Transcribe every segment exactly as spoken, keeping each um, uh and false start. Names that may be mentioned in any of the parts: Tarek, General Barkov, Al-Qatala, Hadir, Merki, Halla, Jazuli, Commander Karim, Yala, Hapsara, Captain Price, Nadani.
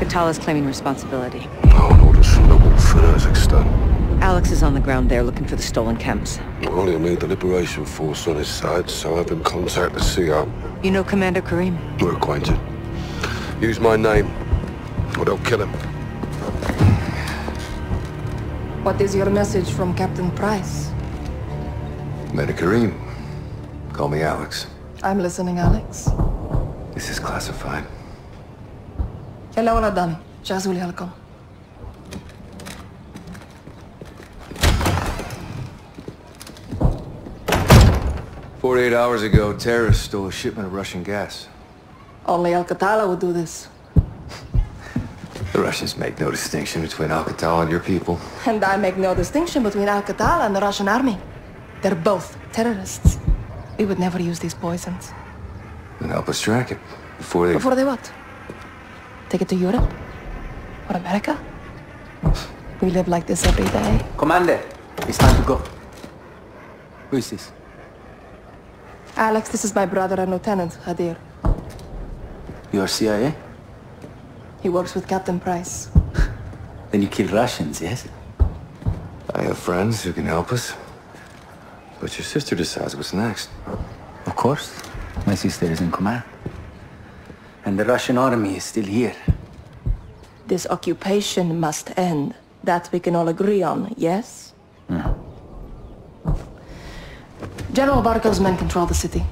Al-Qatala is claiming responsibility. Alex is on the ground there looking for the stolen chems. Well, he'll need the Liberation Force on his side, so have him contact the C O. You know Commander Karim? We're acquainted. Use my name, or they'll kill him. What is your message from Captain Price? Commander Karim. Call me Alex. I'm listening, Alex. This is classified. Hello, Nadani. Jazuli, welcome. Forty-eight hours ago, terrorists stole a shipment of Russian gas. Only Al-Qatala would do this. The Russians make no distinction between Al-Qatala and your people. And I make no distinction between Al-Qatala and the Russian army. They're both terrorists. We would never use these poisons. Then help us track it, before they... Before they what? Take it to Europe? Or America? We live like this every day. Commander, it's time to go. Who is this? Alex, this is my brother and Lieutenant, Hadir. You are C I A? He works with Captain Price. Then you kill Russians, yes? I have friends who can help us. But your sister decides what's next. Of course. My sister is in command. And the Russian army is still here. This occupation must end. That we can all agree on, yes? Mm. General Barkov's men control the city.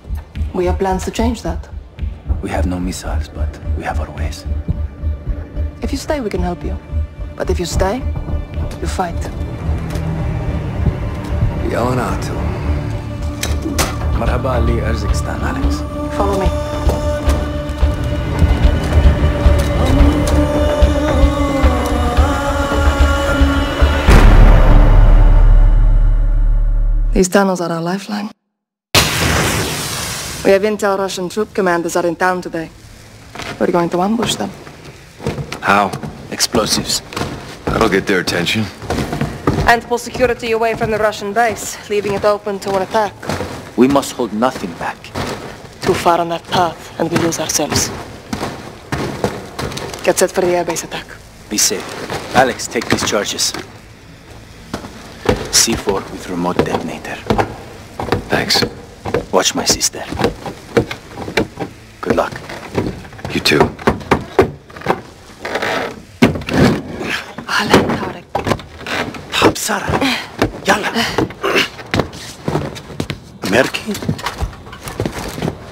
We have plans to change that. We have no missiles, but we have our ways. If you stay, we can help you. But if you stay, you fight. Yala Natu. Marhaba Ali Erzikstan, Alex. Follow me. These tunnels are our lifeline. We have intel Russian troop commanders are in town today. We're going to ambush them. How? Explosives. That'll get their attention. And pull security away from the Russian base, leaving it open to an attack. We must hold nothing back. Too far on that path, and we lose ourselves. Get set for the airbase attack. Be safe. Alex, take these charges. C four with remote detonator. Thanks. Watch my sister. Good luck. You too. Halla, Tarek. Hapsara. Yala. Merki.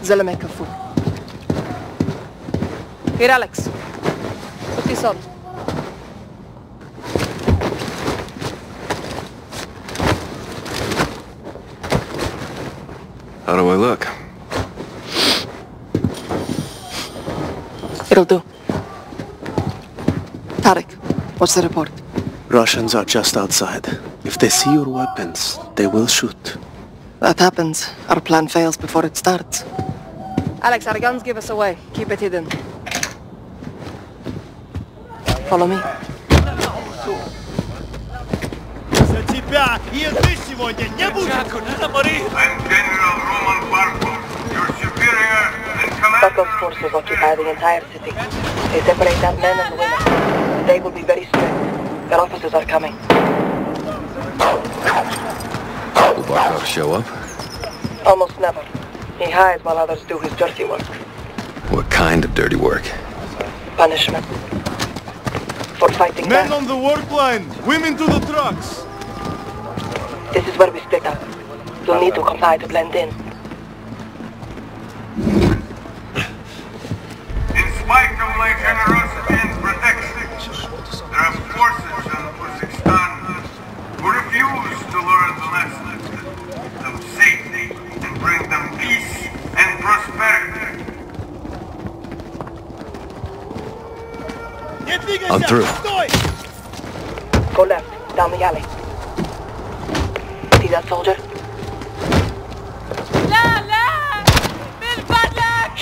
Zelemekafu. Here, Alex. Put this on. How do I look? It'll do. Tarek, what's the report? Russians are just outside. If they see your weapons, they will shoot. That happens. Our plan fails before it starts. Alex, our guns give us away. Keep it hidden. Follow me. I'm General Roman Barkov, your superior and commander. Barkov's forces occupy the entire city. They separate out men and women. They will be very strict. Their officers are coming. Will Barkov show up? Almost never. He hides while others do his dirty work. What kind of dirty work? Punishment. For fighting back. Men on the work line! Women to the trucks! This is where we split up. You'll need to comply to blend in. In spite of my generosity and protection, there are forces in Uzbekistan who refuse to learn the lesson of safety and bring them peace and prosperity. I'm through. Go left, down the alley. That soldier. La la, bil balak.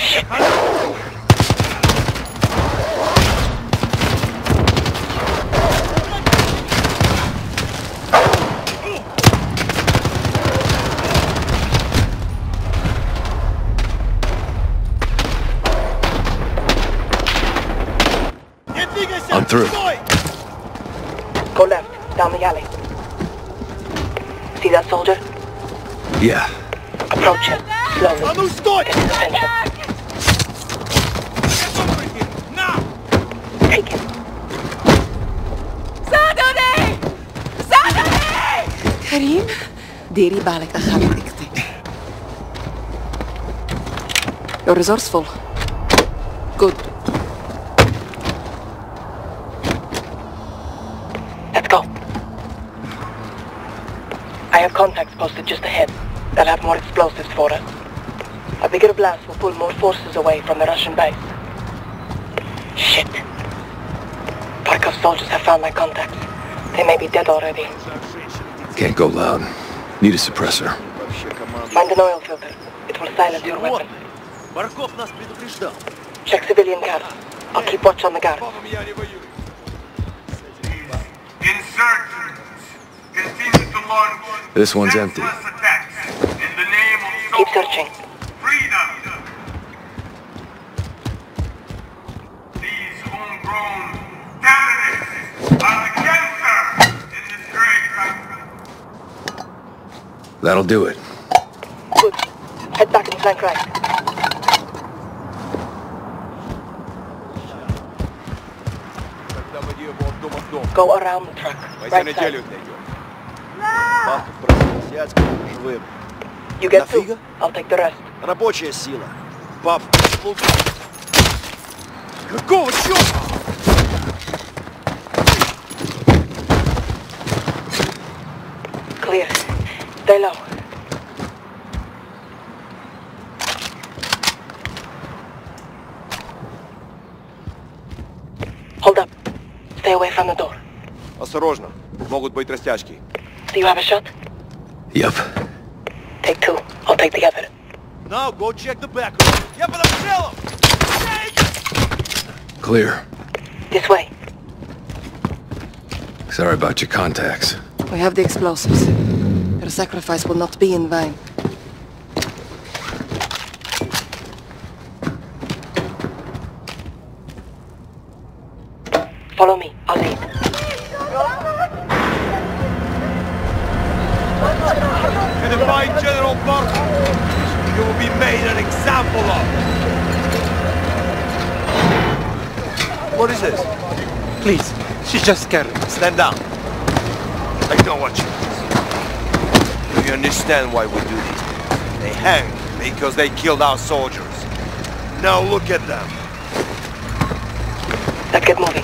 Get the I'm through. Go left, down the alley. See that soldier? Yeah. Approach him, slowly. Get his attention. Take him. Zadani! Zadani! Karim? Deri balik aghalikti. You're resourceful. Good. Let's go. I have contacts posted just ahead. They'll have more explosives for us. A bigger blast will pull more forces away from the Russian base. Shit. Barkov's soldiers have found my contacts. They may be dead already. Can't go loud. Need a suppressor. Find an oil filter. It will silence your weapon. Check civilian guard. I'll keep watch on the guard. This one's empty. Keep searching. That'll do it. Good. Head back and flank right. Go around the truck. Right side. You get two. I'll take the rest. Рабочая сила. Баб. Какого чёрта? Clear. Stay low. Hold up. Stay away from the door. Осторожно. Могут быть растяжки. Do you have a shot? Yep. Take two. I'll take the other. Now go check the back room. Я подстрелил! Clear. This way. Sorry about your contacts. We have the explosives. Your sacrifice will not be in vain. Follow me. I'll lead. And if I, General Barkov, you will be made an example of. What is this? Please, she's just scared. Stand down. I don't want you. Do you understand why we do this? They hang because they killed our soldiers. Now look at them. Let's get moving.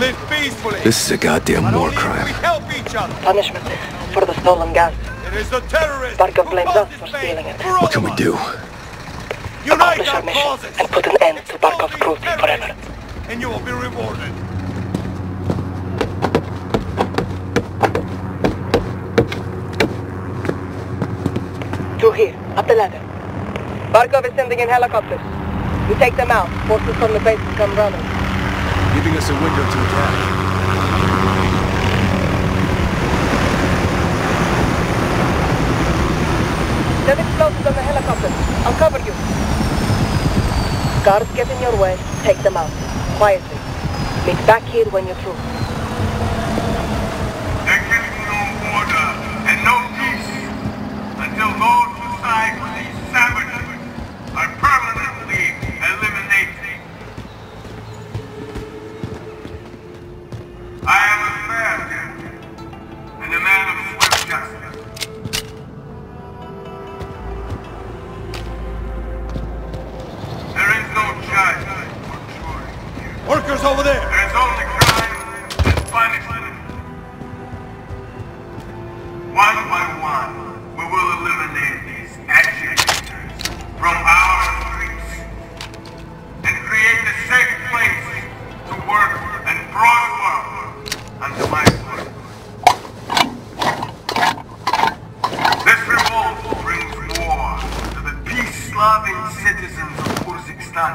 Live peacefully. This is a goddamn war crime. We help each other. Punishment for the stolen gas. It is the terrorists. Barkov blames us for stealing it. What can we do? Accomplish our mission and put an end to Barkov's cruelty forever. And you will be rewarded. Through here, up the ladder. Barkov is sending in helicopters. We take them out. Forces from the base will come running. Giving us a window to attack. Let explosives on the helicopter. I'll cover you. Guards get in your way. Take them out. Quietly. Meet back here when you're through. There can be no order and no peace until those who side with these savages are permanently eliminated. I am a fair man, and a man of swift justice. There is no judge or jury here. Workers over there! There is only crime and punishment. One by one, we will eliminate these agitators from our streets and create a safe place to work and prosper. Under my foot. This revolt brings war to the peace-loving citizens of Uzbekistan.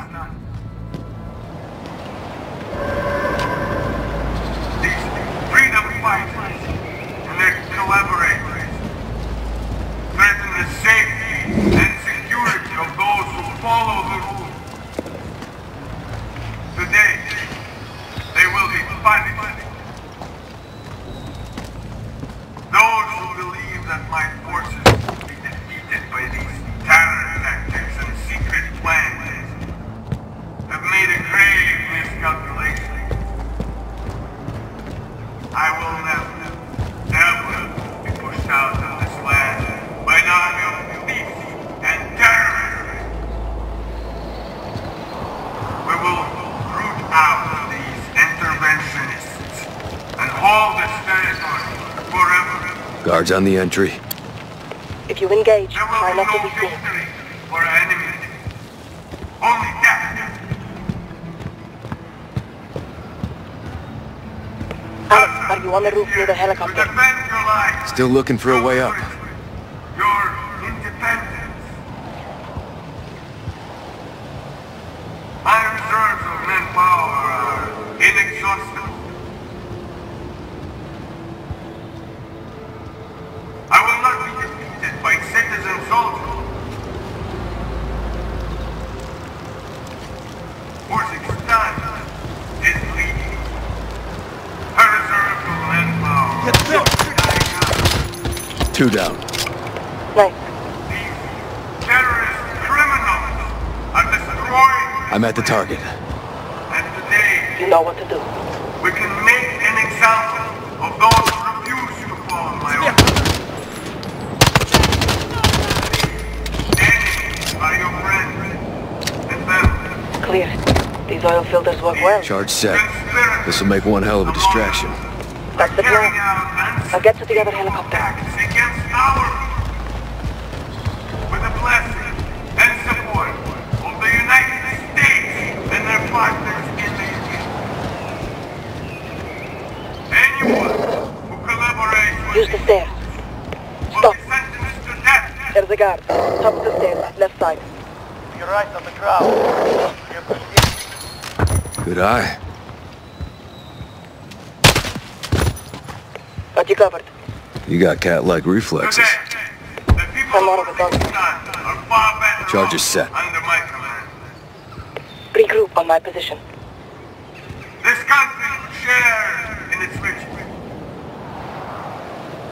These freedom fighters and their collaborators threaten the safety and security of those who follow the rules. Today, Guards on the entry. If you engage, try not to be seen. For our enemies. Only death. Alex, are you on the roof near the helicopter? Still looking for a way up. Your independence. My reserves of manpower are inexhaustible. I will not be defeated by citizen soldiers. Uzbekistan is bleeding. Her reserve of manpower. Two down. Right. These terrorist criminals are destroying. I'm at the target. And today, you know what to do. We can make an example of those who refuse to follow my orders. Are your friends and family? Clear. These oil filters work well. Charge set. This will make one hell of a distraction. That's the plan. I'll get to the other helicopter. Against our people, with the blessing and support of the United States and their partners in the Union. Anyone who collaborates with use the stairs. Stop. There's a guard. Top of the stairs, left side. You're right on the crowd. Good eye. Got you covered. You got cat-like reflexes. I'm out of the box. Charges set. Regroup on my position. This country shares in its richness,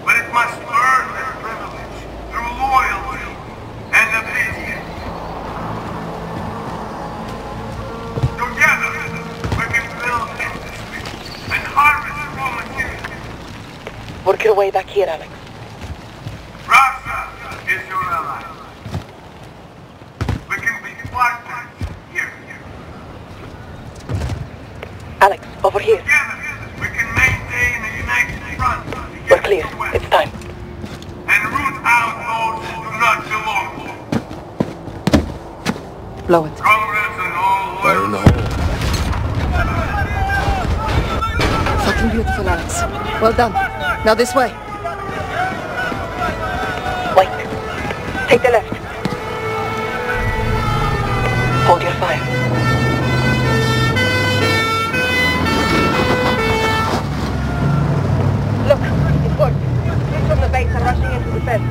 but it must earn its privilege through loyalty and obedience. Together, we can build industry and harvest raw materials. Work your way back here, Alex. Russia is your ally. We can be partners here. Alex, over here. Together, we can maintain a united front. We're clear. It's time. And root out those who do not belong to. Blow it. Comrades and all loyal. No. Fucking beautiful, Alex. Well done. Now this way. Wait. Take the left. Hold your fire. Are rushing into the fence.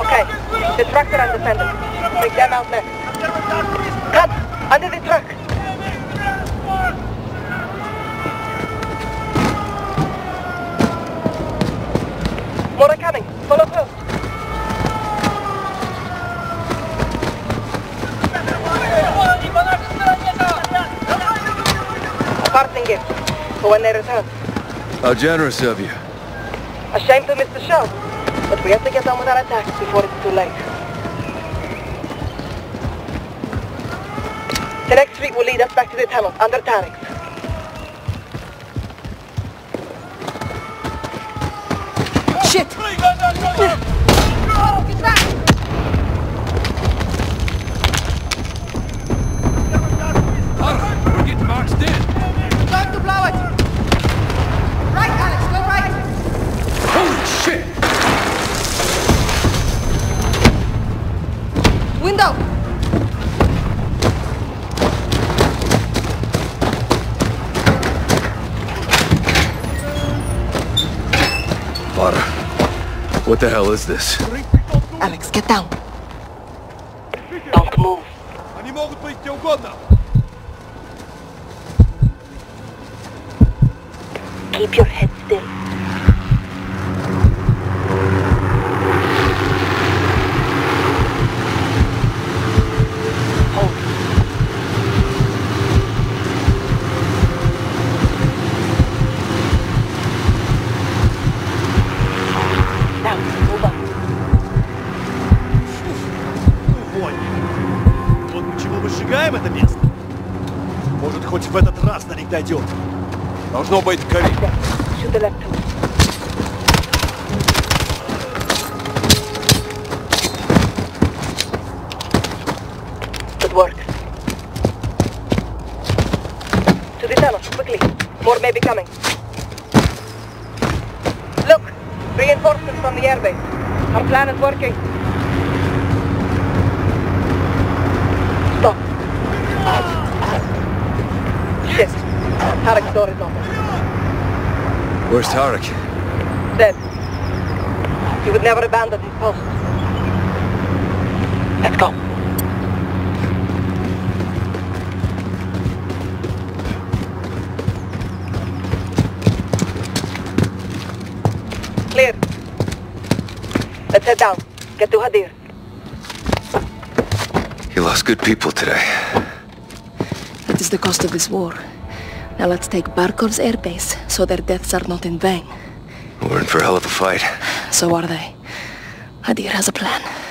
Okay, the trucks are undefended. Take them out next. Cut! Under the truck! More are coming! Follow close! Parting gift for when they return. How generous of you. A shame to miss the show, but we have to get on with our attacks before it's too late. The next street will lead us back to the tunnel under Tarek. Shit! Get back! What the hell is this? Alex, get down. Don't move. Keep your head still. Дойдет. Должно быть Карим. Good work. To the tunnel, quickly. More may be coming. Look, reinforcements from the airbase. Our plan is working. Stop. Shit. Tarek's door is open. Where's Tarek? Dead. He would never abandon his post. Let's go. Clear. Let's head down. Get to Hadir. He lost good people today. That is the cost of this war. Now let's take Barkov's airbase, so their deaths are not in vain. We're in for a hell of a fight. So are they. Hadir has a plan.